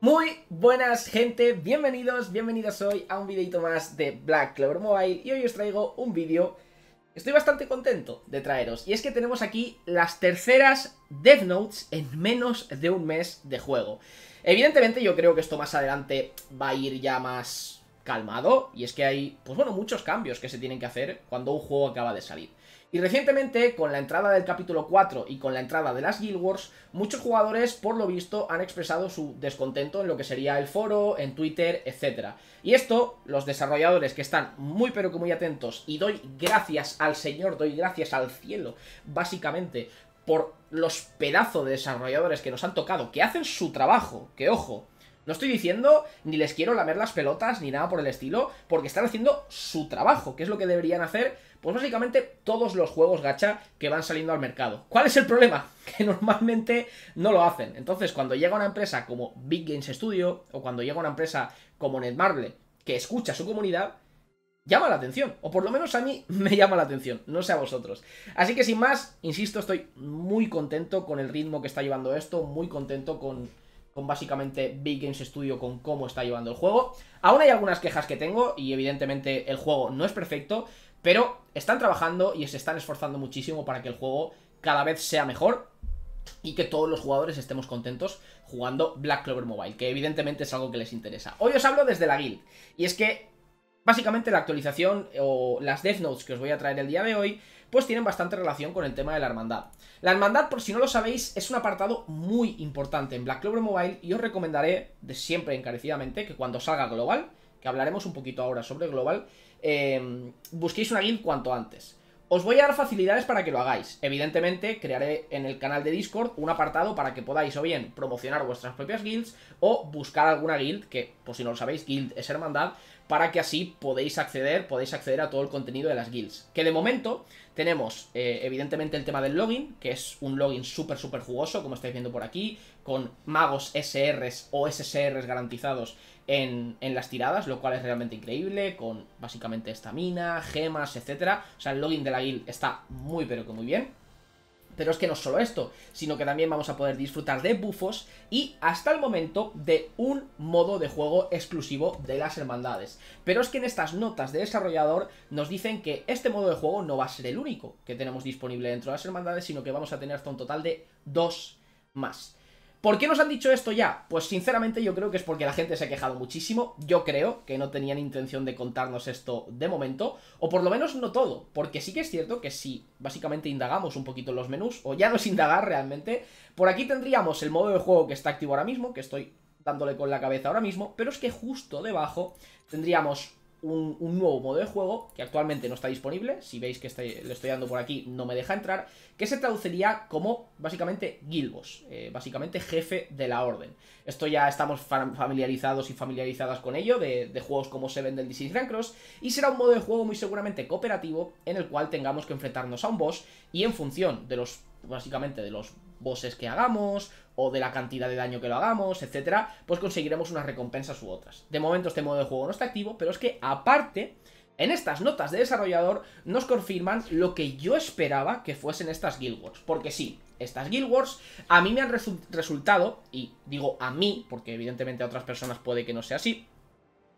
Muy buenas gente, bienvenidos, bienvenidas hoy a un videito más de Black Clover Mobile. Y hoy os traigo un vídeo, estoy bastante contento de traeros. Y es que tenemos aquí las terceras Death Notes en menos de un mes de juego. Evidentemente yo creo que esto más adelante va a ir ya más calmado. Y es que hay, pues bueno, muchos cambios que se tienen que hacer cuando un juego acaba de salir. Y recientemente, con la entrada del capítulo 4 y con la entrada de las Guild Wars, muchos jugadores, por lo visto, han expresado su descontento en lo que sería el foro, en Twitter, etc. Y esto, los desarrolladores que están muy pero que muy atentos, y doy gracias al Señor, doy gracias al cielo, básicamente, por los pedazos de desarrolladores que nos han tocado, que hacen su trabajo, que ojo, no estoy diciendo ni les quiero lamer las pelotas ni nada por el estilo, porque están haciendo su trabajo, que es lo que deberían hacer, pues básicamente todos los juegos gacha que van saliendo al mercado. ¿Cuál es el problema? Que normalmente no lo hacen. Entonces, cuando llega una empresa como Big Games Studio, o cuando llega una empresa como Netmarble, que escucha a su comunidad, llama la atención, o por lo menos a mí me llama la atención, no sé a vosotros. Así que sin más, insisto, estoy muy contento con el ritmo que está llevando esto, muy contento con básicamente Big Games Studio, con cómo está llevando el juego. Aún hay algunas quejas que tengo, y evidentemente el juego no es perfecto, pero están trabajando y se están esforzando muchísimo para que el juego cada vez sea mejor y que todos los jugadores estemos contentos jugando Black Clover Mobile, que evidentemente es algo que les interesa. Hoy os hablo desde la guild, y es que básicamente la actualización o las Death Notes que os voy a traer el día de hoy pues tienen bastante relación con el tema de la hermandad. La hermandad, por si no lo sabéis, es un apartado muy importante en Black Clover Mobile, y os recomendaré de siempre encarecidamente que cuando salga Global, que hablaremos un poquito ahora sobre Global, busquéis una guild cuanto antes. Os voy a dar facilidades para que lo hagáis. Evidentemente, crearé en el canal de Discord un apartado para que podáis o bien promocionar vuestras propias guilds o buscar alguna guild, que, por si no lo sabéis, guild es hermandad, para que así podéis acceder a todo el contenido de las guilds. Que de momento tenemos, evidentemente, el tema del login, que es un login súper, súper jugoso, como estáis viendo por aquí, con magos SRs o SSRs garantizados en las tiradas, lo cual es realmente increíble, con básicamente estamina, gemas, etcétera. O sea, el login de la guild está muy pero que muy bien. Pero es que no es solo esto, sino que también vamos a poder disfrutar de buffos y, hasta el momento, de un modo de juego exclusivo de las hermandades. Pero es que en estas notas de desarrollador nos dicen que este modo de juego no va a ser el único que tenemos disponible dentro de las hermandades, sino que vamos a tener hasta un total de 2 más. ¿Por qué nos han dicho esto ya? Pues sinceramente yo creo que es porque la gente se ha quejado muchísimo. Yo creo que no tenían intención de contarnos esto de momento, o por lo menos no todo, porque sí que es cierto que si básicamente indagamos un poquito en los menús, o ya no es indagar realmente, por aquí tendríamos el modo de juego que está activo ahora mismo, que estoy dándole con la cabeza ahora mismo, pero es que justo debajo tendríamos un nuevo modo de juego que actualmente no está disponible. Si veis que le estoy dando por aquí, no me deja entrar, que se traduciría como básicamente Guild Boss, básicamente jefe de la orden. Esto ya estamos familiarizados y familiarizadas con ello de juegos como Seven Deadly Sins Grand Cross, y será un modo de juego muy seguramente cooperativo en el cual tengamos que enfrentarnos a un boss, y en función de los, básicamente de los bosses que hagamos o de la cantidad de daño que lo hagamos, etcétera, pues conseguiremos unas recompensas u otras. De momento este modo de juego no está activo, pero es que aparte, en estas notas de desarrollador nos confirman lo que yo esperaba que fuesen estas Guild Wars, porque sí, estas Guild Wars a mí me han resultado, y digo a mí porque evidentemente a otras personas puede que no sea así,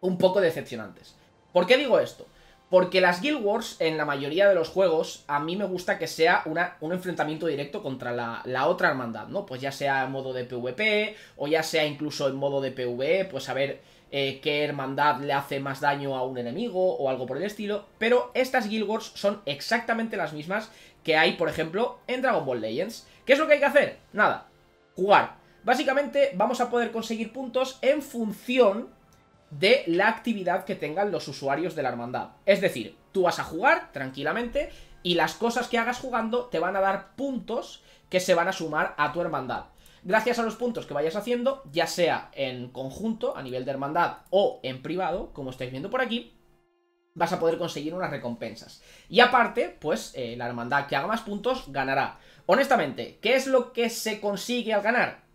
un poco decepcionantes. ¿Por qué digo esto? Porque las Guild Wars, en la mayoría de los juegos, a mí me gusta que sea un enfrentamiento directo contra la otra hermandad, ¿no? Pues ya sea en modo de PvP, o ya sea incluso en modo de PvE, pues a ver qué hermandad le hace más daño a un enemigo, o algo por el estilo. Pero estas Guild Wars son exactamente las mismas que hay, por ejemplo, en Dragon Ball Legends. ¿Qué es lo que hay que hacer? Nada, jugar. Básicamente vamos a poder conseguir puntos en función de la actividad que tengan los usuarios de la hermandad. Es decir, tú vas a jugar tranquilamente y las cosas que hagas jugando te van a dar puntos que se van a sumar a tu hermandad. Gracias a los puntos que vayas haciendo, ya sea en conjunto, a nivel de hermandad, o en privado, como estáis viendo por aquí, vas a poder conseguir unas recompensas. Y aparte, pues la hermandad que haga más puntos ganará. Honestamente, ¿qué es lo que se consigue al ganar?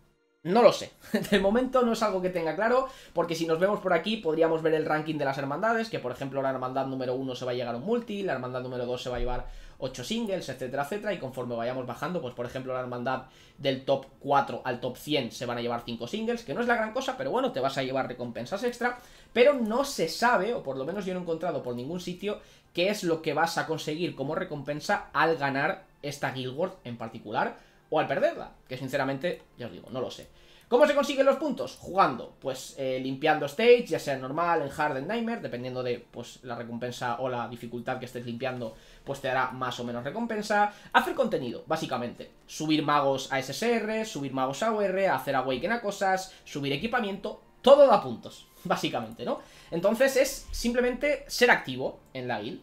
No lo sé, de momento no es algo que tenga claro, porque si nos vemos por aquí podríamos ver el ranking de las hermandades, que por ejemplo la hermandad número 1 se va a llegar un multi, la hermandad número 2 se va a llevar 8 singles, etcétera, etcétera. Y conforme vayamos bajando, pues por ejemplo la hermandad del top 4 al top 100 se van a llevar 5 singles, que no es la gran cosa, pero bueno, te vas a llevar recompensas extra. Pero no se sabe, o por lo menos yo no he encontrado por ningún sitio, qué es lo que vas a conseguir como recompensa al ganar esta Guild Wars en particular, o al perderla, que sinceramente, ya os digo, no lo sé. ¿Cómo se consiguen los puntos? Jugando, pues limpiando stage, ya sea normal, en hard, en nightmare, dependiendo de pues la recompensa o la dificultad que estés limpiando, pues te dará más o menos recompensa. Hacer contenido, básicamente, subir magos a SSR, subir magos a UR, hacer awaken a cosas, subir equipamiento, todo da puntos, básicamente, ¿no? Entonces es simplemente ser activo en la guild.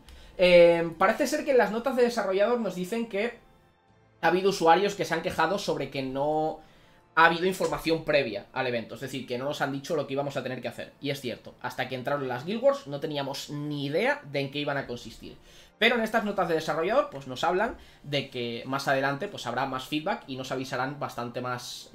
Parece ser que en las notas de desarrollador nos dicen que ha habido usuarios que se han quejado sobre que no ha habido información previa al evento, es decir, que no nos han dicho lo que íbamos a tener que hacer. Y es cierto, hasta que entraron las Guild Wars no teníamos ni idea de en qué iban a consistir. Pero en estas notas de desarrollador pues nos hablan de que más adelante pues habrá más feedback y nos avisarán bastante más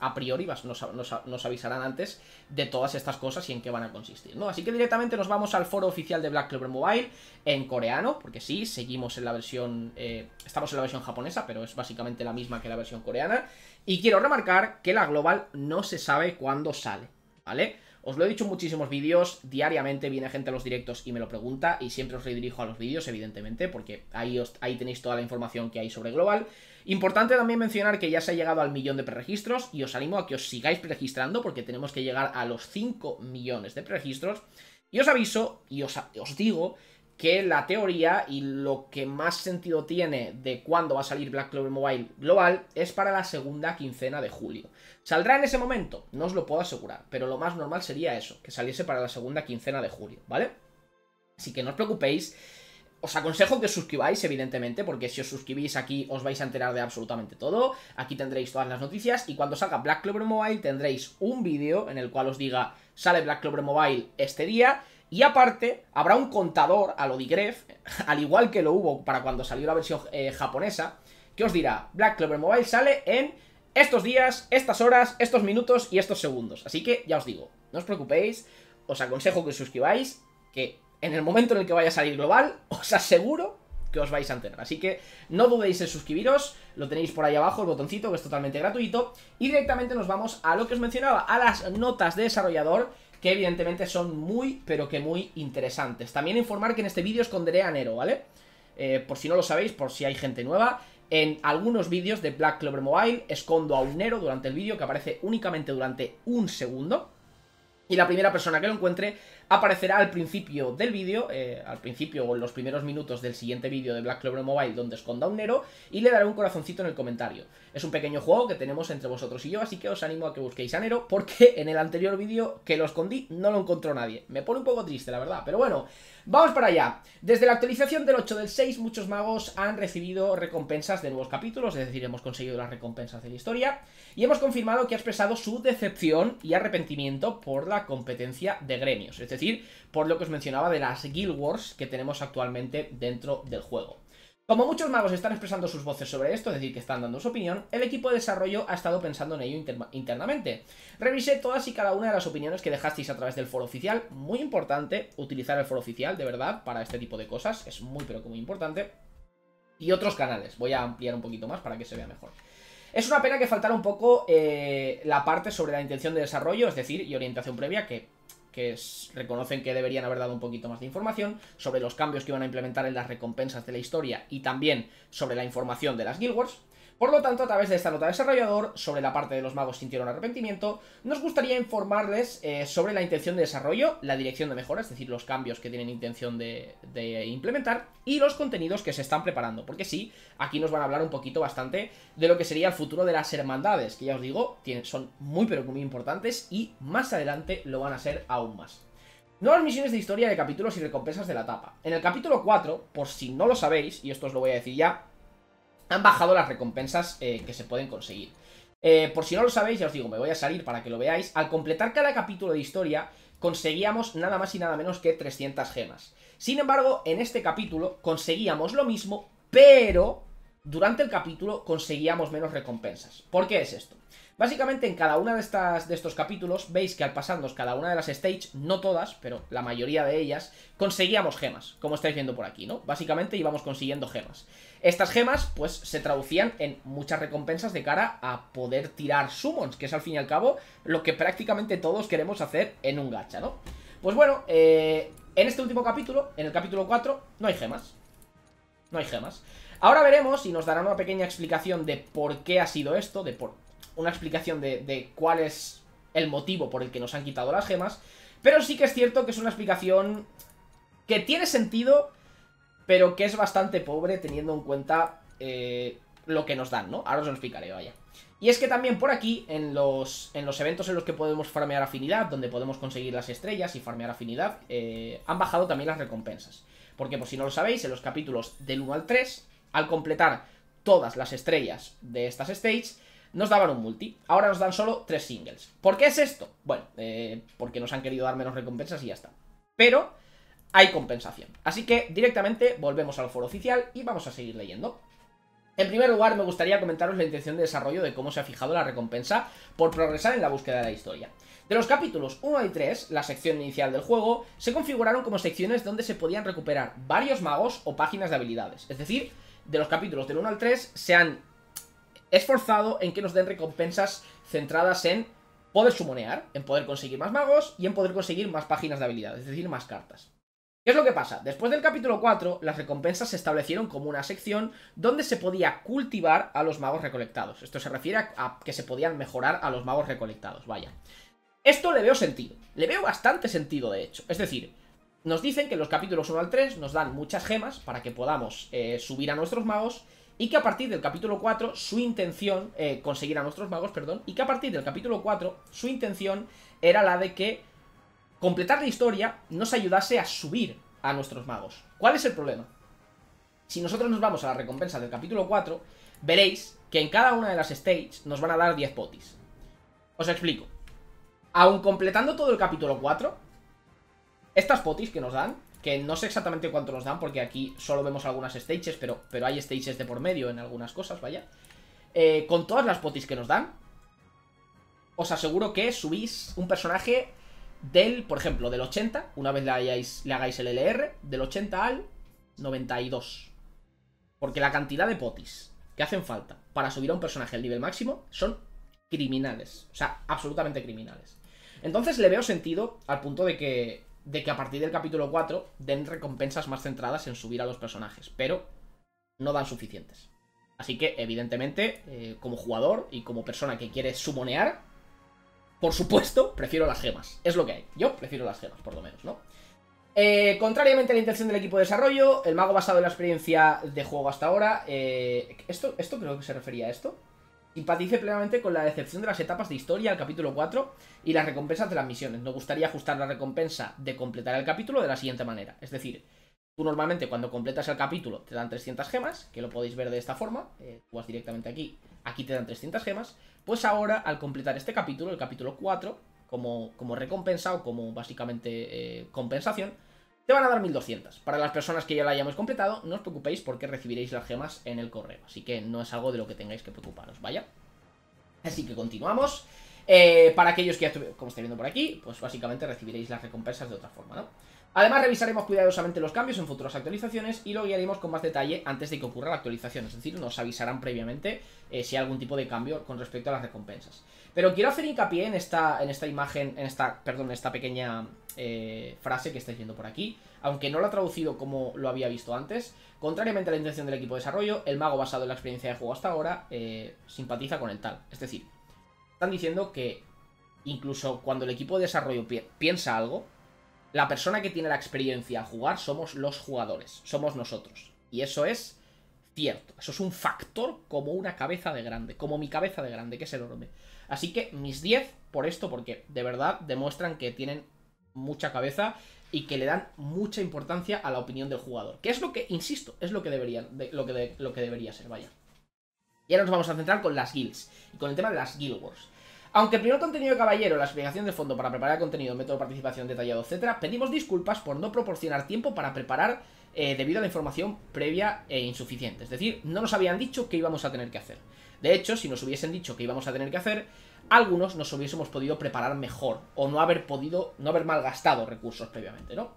a priori, nos avisarán antes de todas estas cosas y en qué van a consistir, ¿no? Así que directamente nos vamos al foro oficial de Black Clover Mobile en coreano, porque sí, seguimos en la versión, estamos en la versión japonesa, pero es básicamente la misma que la versión coreana. Y quiero remarcar que la global no se sabe cuándo sale, ¿vale? Os lo he dicho en muchísimos vídeos, diariamente viene gente a los directos y me lo pregunta, y siempre os redirijo a los vídeos, evidentemente, porque ahí tenéis toda la información que hay sobre global. Importante también mencionar que ya se ha llegado al 1.000.000 de preregistros, y os animo a que os sigáis preregistrando, porque tenemos que llegar a los 5.000.000 de preregistros. Y os aviso, y os digo, que la teoría y lo que más sentido tiene de cuándo va a salir Black Clover Mobile global es para la segunda quincena de julio. ¿Saldrá en ese momento? No os lo puedo asegurar, pero lo más normal sería eso, que saliese para la segunda quincena de julio, ¿vale? Así que no os preocupéis. Os aconsejo que os suscribáis, evidentemente, porque si os suscribís aquí os vais a enterar de absolutamente todo. Aquí tendréis todas las noticias y cuando salga Black Clover Mobile tendréis un vídeo en el cual os diga sale Black Clover Mobile este día. Y aparte, habrá un contador a lo Digref, al igual que lo hubo para cuando salió la versión japonesa, que os dirá, Black Clover Mobile sale en estos días, estas horas, estos minutos y estos segundos. Así que, ya os digo, no os preocupéis, os aconsejo que os suscribáis, que en el momento en el que vaya a salir global, os aseguro que os vais a enterar. Así que no dudéis en suscribiros, lo tenéis por ahí abajo el botoncito, que es totalmente gratuito. Y directamente nos vamos a lo que os mencionaba, a las notas de desarrollador, que evidentemente son muy, pero que muy interesantes. También informar que en este vídeo esconderé a Nero, ¿vale? Por si no lo sabéis, por si hay gente nueva, en algunos vídeos de Black Clover Mobile escondo a un Nero durante el vídeo, que aparece únicamente durante un segundo. Y la primera persona que lo encuentre aparecerá al principio del vídeo, al principio o en los primeros minutos del siguiente vídeo de Black Clover Mobile donde esconda un Nero, y le daré un corazoncito en el comentario. Es un pequeño juego que tenemos entre vosotros y yo, así que os animo a que busquéis a Nero, porque en el anterior vídeo que lo escondí no lo encontró nadie. Me pone un poco triste, la verdad, pero bueno, vamos para allá. Desde la actualización del 8 del 6, muchos magos han recibido recompensas de nuevos capítulos, es decir, hemos conseguido las recompensas de la historia, y hemos confirmado que ha expresado su decepción y arrepentimiento por la competencia de gremios, es decir, por lo que os mencionaba de las Guild Wars que tenemos actualmente dentro del juego. Como muchos magos están expresando sus voces sobre esto, es decir, que están dando su opinión, el equipo de desarrollo ha estado pensando en ello internamente. Revisé todas y cada una de las opiniones que dejasteis a través del foro oficial. Muy importante utilizar el foro oficial, de verdad, para este tipo de cosas, es muy pero que muy importante. Y otros canales, voy a ampliar un poquito más para que se vea mejor. Es una pena que faltara un poco la parte sobre la intención de desarrollo, es decir, y orientación previa, que reconocen que deberían haber dado un poquito más de información sobre los cambios que iban a implementar en las recompensas de la historia y también sobre la información de las Guild Wars. Por lo tanto, a través de esta nota de desarrollador, sobre la parte de los magos sintieron arrepentimiento, nos gustaría informarles sobre la intención de desarrollo, la dirección de mejora, es decir, los cambios que tienen intención de implementar, y los contenidos que se están preparando, porque sí, aquí nos van a hablar un poquito bastante de lo que sería el futuro de las hermandades, que ya os digo, son muy pero muy importantes, y más adelante lo van a ser aún más. Nuevas misiones de historia de capítulos y recompensas de la etapa. En el capítulo 4, por si no lo sabéis, y esto os lo voy a decir ya, han bajado las recompensas que se pueden conseguir. Por si no lo sabéis, ya os digo, me voy a salir para que lo veáis. Al completar cada capítulo de historia, conseguíamos nada más y nada menos que 300 gemas. Sin embargo, en este capítulo conseguíamos lo mismo, pero durante el capítulo conseguíamos menos recompensas. ¿Por qué es esto? Básicamente en cada una de estos capítulos veis que al pasarnos cada una de las stage, no todas, pero la mayoría de ellas, conseguíamos gemas, como estáis viendo por aquí, ¿no? Básicamente íbamos consiguiendo gemas. Estas gemas, pues, se traducían en muchas recompensas de cara a poder tirar summons, que es al fin y al cabo lo que prácticamente todos queremos hacer en un gacha, ¿no? Pues bueno, en este último capítulo, en el capítulo 4, no hay gemas. No hay gemas. Ahora veremos y nos darán una pequeña explicación de por qué ha sido esto, una explicación de cuál es el motivo por el que nos han quitado las gemas. Pero sí que es cierto que es una explicación que tiene sentido, pero que es bastante pobre teniendo en cuenta lo que nos dan, ¿no? Ahora os lo explicaré, vaya. Y es que también por aquí, en los eventos en los que podemos farmear afinidad, donde podemos conseguir las estrellas y farmear afinidad, han bajado también las recompensas. Porque, pues si no lo sabéis, en los capítulos del 1 al 3, al completar todas las estrellas de estas stages, nos daban un multi. Ahora nos dan solo 3 singles. ¿Por qué es esto? Bueno, porque nos han querido dar menos recompensas y ya está. Pero hay compensación. Así que directamente volvemos al foro oficial y vamos a seguir leyendo. En primer lugar, me gustaría comentaros la intención de desarrollo de cómo se ha fijado la recompensa por progresar en la búsqueda de la historia. De los capítulos 1 y 3, la sección inicial del juego, se configuraron como secciones donde se podían recuperar varios magos o páginas de habilidades. Es decir, de los capítulos del 1 al 3 se han esforzado en que nos den recompensas centradas en poder sumonear, en poder conseguir más magos y en poder conseguir más páginas de habilidades, es decir, más cartas. ¿Qué es lo que pasa? Después del capítulo 4, las recompensas se establecieron como una sección donde se podía cultivar a los magos recolectados. Esto se refiere a que se podían mejorar a los magos recolectados, vaya. Esto le veo sentido, le veo bastante sentido de hecho. Es decir, nos dicen que los capítulos 1 al 3 nos dan muchas gemas para que podamos subir a nuestros magos. Y que a partir del capítulo 4 su intención, conseguir a nuestros magos, perdón, y que a partir del capítulo 4 su intención era la de que completar la historia nos ayudase a subir a nuestros magos. ¿Cuál es el problema? Si nosotros nos vamos a la recompensa del capítulo 4, veréis que en cada una de las stages nos van a dar 10 potis. Os explico. Aun completando todo el capítulo 4, estas potis que nos dan, que no sé exactamente cuánto nos dan, porque aquí solo vemos algunas stages, pero hay stages de por medio en algunas cosas, vaya. Con todas las potis que nos dan, os aseguro que subís un personaje del, por ejemplo, del 80, una vez le hagáis el LR, del 80 al 92. Porque la cantidad de potis que hacen falta para subir a un personaje al nivel máximo son criminales, o sea, absolutamente criminales. Entonces le veo sentido al punto de que a partir del capítulo 4 den recompensas más centradas en subir a los personajes, pero no dan suficientes. Así que, evidentemente, como jugador y como persona que quiere sumonear, por supuesto, prefiero las gemas. Es lo que hay. Yo prefiero las gemas, por lo menos, ¿no? Contrariamente a la intención del equipo de desarrollo, el mago basado en la experiencia de juego hasta ahora... esto creo que se refería a esto. Simpatice plenamente con la decepción de las etapas de historia al capítulo 4 y las recompensas de las misiones. Nos gustaría ajustar la recompensa de completar el capítulo de la siguiente manera. Es decir, tú normalmente cuando completas el capítulo te dan 300 gemas, que lo podéis ver de esta forma. Tú vas directamente aquí, aquí te dan 300 gemas. Pues ahora, al completar este capítulo, el capítulo 4, como recompensa o como básicamente compensación, te van a dar 1200. Para las personas que ya la hayamos completado, no os preocupéis porque recibiréis las gemas en el correo. Así que no es algo de lo que tengáis que preocuparos, vaya. Así que continuamos. Para aquellos que ya como estáis viendo por aquí, pues básicamente recibiréis las recompensas de otra forma, ¿no? Además, revisaremos cuidadosamente los cambios en futuras actualizaciones y lo guiaremos con más detalle antes de que ocurra la actualización. Es decir, nos avisarán previamente si hay algún tipo de cambio con respecto a las recompensas. Pero quiero hacer hincapié en esta pequeña frase que estáis viendo por aquí. Aunque no lo ha traducido como lo había visto antes, contrariamente a la intención del equipo de desarrollo, el mago basado en la experiencia de juego hasta ahora simpatiza con el tal. Es decir, están diciendo que incluso cuando el equipo de desarrollo piensa algo, la persona que tiene la experiencia a jugar somos los jugadores, somos nosotros. Y eso es cierto, eso es un factor como una cabeza de grande, como mi cabeza de grande, que es enorme. Así que mis 10 por esto, porque de verdad demuestran que tienen mucha cabeza y que le dan mucha importancia a la opinión del jugador. Que es lo que, insisto, es lo que debería ser, vaya. Y ahora nos vamos a centrar con las guilds, y con el tema de las Guild Wars. Aunque el primer contenido de Caballero, la explicación de fondo para preparar el contenido, método de participación detallado, etc., pedimos disculpas por no proporcionar tiempo para preparar debido a la información previa e insuficiente. Es decir, no nos habían dicho qué íbamos a tener que hacer. De hecho, si nos hubiesen dicho que íbamos a tener que hacer, algunos nos hubiésemos podido preparar mejor, o no haber malgastado recursos previamente, ¿no?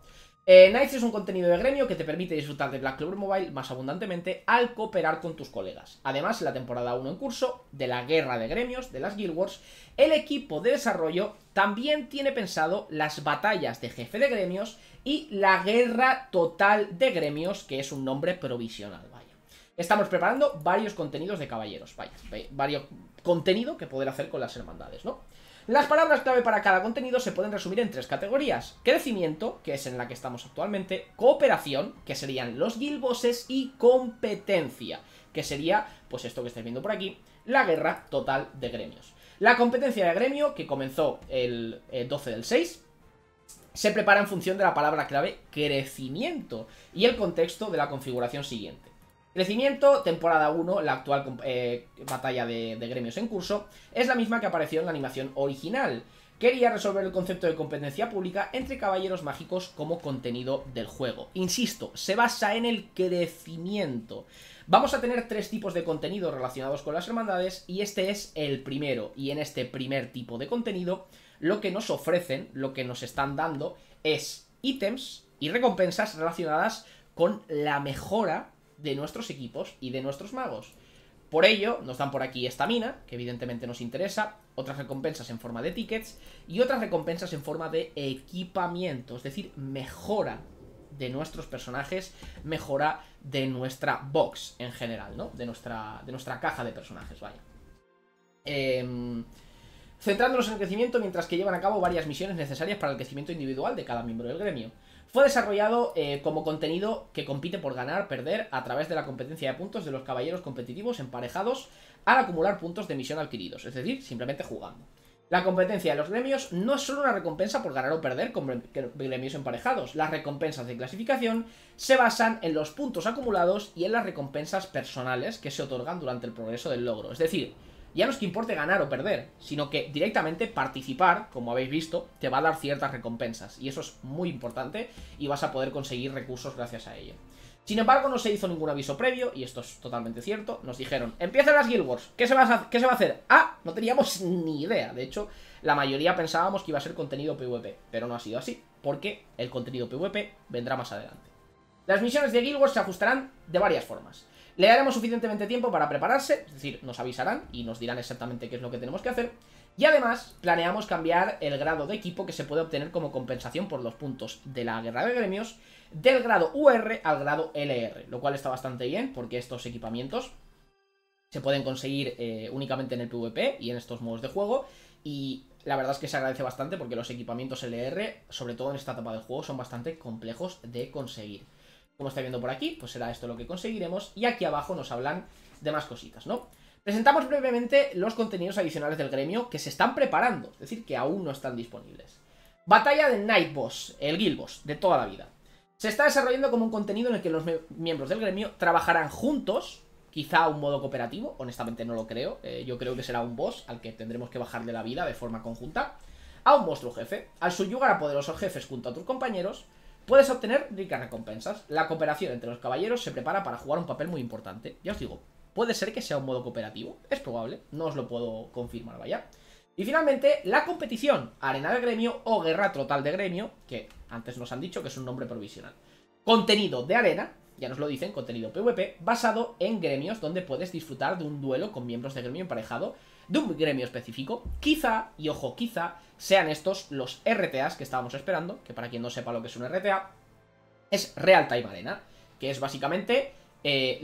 Nights es un contenido de gremio que te permite disfrutar de Black Clover Mobile más abundantemente al cooperar con tus colegas. Además, en la temporada 1 en curso de la guerra de gremios, de las Guild Wars, el equipo de desarrollo también tiene pensado las batallas de jefe de gremios y la guerra total de gremios, que es un nombre provisional, vaya. Estamos preparando varios contenidos de caballeros, vaya, varios contenido que poder hacer con las hermandades, ¿no? Las palabras clave para cada contenido se pueden resumir en tres categorías. Crecimiento, que es en la que estamos actualmente, cooperación, que serían los guild bosses, y competencia, que sería, pues esto que estáis viendo por aquí, la guerra total de gremios. La competencia de gremio, que comenzó el 12 del 6, se prepara en función de la palabra clave crecimiento y el contexto de la configuración siguiente. Crecimiento, temporada 1, la actual batalla de gremios en curso, es la misma que apareció en la animación original. Quería resolver el concepto de competencia pública entre caballeros mágicos como contenido del juego. Insisto, se basa en el crecimiento. Vamos a tener tres tipos de contenido relacionados con las hermandades y este es el primero. Y en este primer tipo de contenido, lo que nos ofrecen, lo que nos están dando, es ítems y recompensas relacionadas con la mejora de nuestros equipos y de nuestros magos. Por ello, nos dan por aquí estamina, que evidentemente nos interesa, otras recompensas en forma de tickets y otras recompensas en forma de equipamiento, es decir, mejora de nuestros personajes, mejora de nuestra box en general, ¿no? De nuestra caja de personajes, vaya. Centrándonos en el crecimiento mientras que llevan a cabo varias misiones necesarias para el crecimiento individual de cada miembro del gremio. Fue desarrollado como contenido que compite por ganar, perder a través de la competencia de puntos de los caballeros competitivos emparejados al acumular puntos de misión adquiridos, es decir, simplemente jugando. La competencia de los gremios no es solo una recompensa por ganar o perder con gremios emparejados. Las recompensas de clasificación se basan en los puntos acumulados y en las recompensas personales que se otorgan durante el progreso del logro. Es decir, ya no es que importe ganar o perder, sino que directamente participar, como habéis visto, te va a dar ciertas recompensas. Y eso es muy importante y vas a poder conseguir recursos gracias a ello. Sin embargo, no se hizo ningún aviso previo, y esto es totalmente cierto. Nos dijeron, empiezan las Guild Wars, ¿qué se va a hacer? ¡Ah! No teníamos ni idea. De hecho, la mayoría pensábamos que iba a ser contenido PvP, pero no ha sido así, porque el contenido PvP vendrá más adelante. Las misiones de Guild Wars se ajustarán de varias formas. Le daremos suficientemente tiempo para prepararse, es decir, nos avisarán y nos dirán exactamente qué es lo que tenemos que hacer. Y además, planeamos cambiar el grado de equipo que se puede obtener como compensación por los puntos de la guerra de gremios, del grado UR al grado LR, lo cual está bastante bien porque estos equipamientos se pueden conseguir únicamente en el PvP y en estos modos de juego. Y la verdad es que se agradece bastante porque los equipamientos LR, sobre todo en esta etapa del juego, son bastante complejos de conseguir. Como estáis viendo por aquí, pues será esto lo que conseguiremos. Y aquí abajo nos hablan de más cositas, ¿no? Presentamos brevemente los contenidos adicionales del gremio que se están preparando. Es decir, que aún no están disponibles. Batalla de Night Boss, el Guild Boss de toda la vida. Se está desarrollando como un contenido en el que los miembros del gremio trabajarán juntos. Quizá un modo cooperativo, honestamente no lo creo. Yo creo que será un boss al que tendremos que bajarle la vida de forma conjunta. A un monstruo jefe. Al subyugar a poderosos jefes junto a tus compañeros, puedes obtener ricas recompensas. La cooperación entre los caballeros se prepara para jugar un papel muy importante. Ya os digo, puede ser que sea un modo cooperativo. Es probable, no os lo puedo confirmar, vaya. Y finalmente, la competición. Arena de gremio o guerra total de gremio, que antes nos han dicho que es un nombre provisional. Contenido de arena, ya nos lo dicen, contenido PvP, basado en gremios donde puedes disfrutar de un duelo con miembros de gremio emparejado de un gremio específico. Quizá, y ojo, quizá, sean estos los RTAs que estábamos esperando, que para quien no sepa lo que es un RTA, es Real Time Arena, que es básicamente el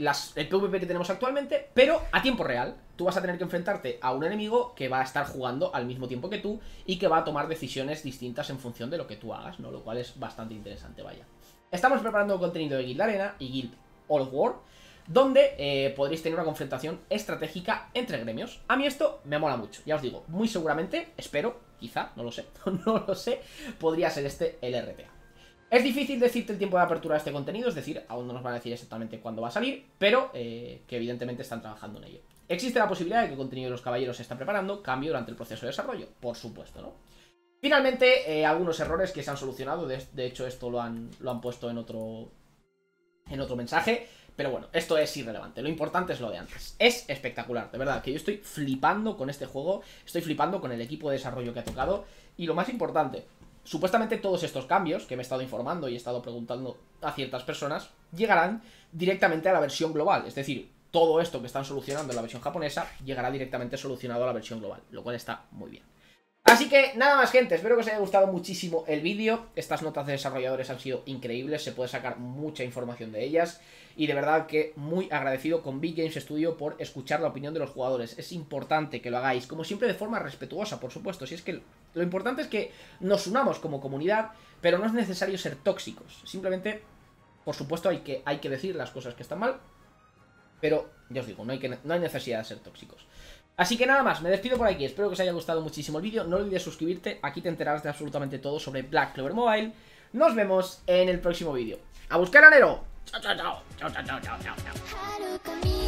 PvP que tenemos actualmente, pero a tiempo real. Tú vas a tener que enfrentarte a un enemigo que va a estar jugando al mismo tiempo que tú y que va a tomar decisiones distintas en función de lo que tú hagas, ¿no? Lo cual es bastante interesante, vaya. Estamos preparando contenido de Guild Arena y Guild All War, donde podréis tener una confrontación estratégica entre gremios. A mí esto me mola mucho, ya os digo, muy seguramente, espero, quizá, no lo sé, podría ser este el RTA. Es difícil decirte el tiempo de apertura de este contenido, es decir, aún no nos van a decir exactamente cuándo va a salir, pero que evidentemente están trabajando en ello. Existe la posibilidad de que el contenido de los caballeros se está preparando cambie durante el proceso de desarrollo, por supuesto, ¿no? Finalmente, algunos errores que se han solucionado, de hecho esto lo han puesto en otro mensaje. Pero bueno, esto es irrelevante, lo importante es lo de antes. Es espectacular, de verdad, que yo estoy flipando con este juego, estoy flipando con el equipo de desarrollo que ha tocado. Y lo más importante, supuestamente todos estos cambios, que me he estado informando y he estado preguntando a ciertas personas, llegarán directamente a la versión global. Es decir, todo esto que están solucionando en la versión japonesa llegará directamente solucionado a la versión global, lo cual está muy bien. Así que nada más, gente, espero que os haya gustado muchísimo el vídeo. Estas notas de desarrolladores han sido increíbles, se puede sacar mucha información de ellas. Y de verdad que muy agradecido con Big Games Studio por escuchar la opinión de los jugadores. Es importante que lo hagáis, como siempre de forma respetuosa, por supuesto. Si es que lo importante es que nos unamos como comunidad, pero no es necesario ser tóxicos. Simplemente, por supuesto, hay que decir las cosas que están mal, pero ya os digo, no hay necesidad de ser tóxicos. Así que nada más, me despido por aquí, espero que os haya gustado muchísimo el vídeo, no olvides suscribirte, aquí te enterarás de absolutamente todo sobre Black Clover Mobile, nos vemos en el próximo vídeo. ¡A buscar a Nero! ¡Chao, chao, chao! ¡Chao, chao, chao, chao, chao!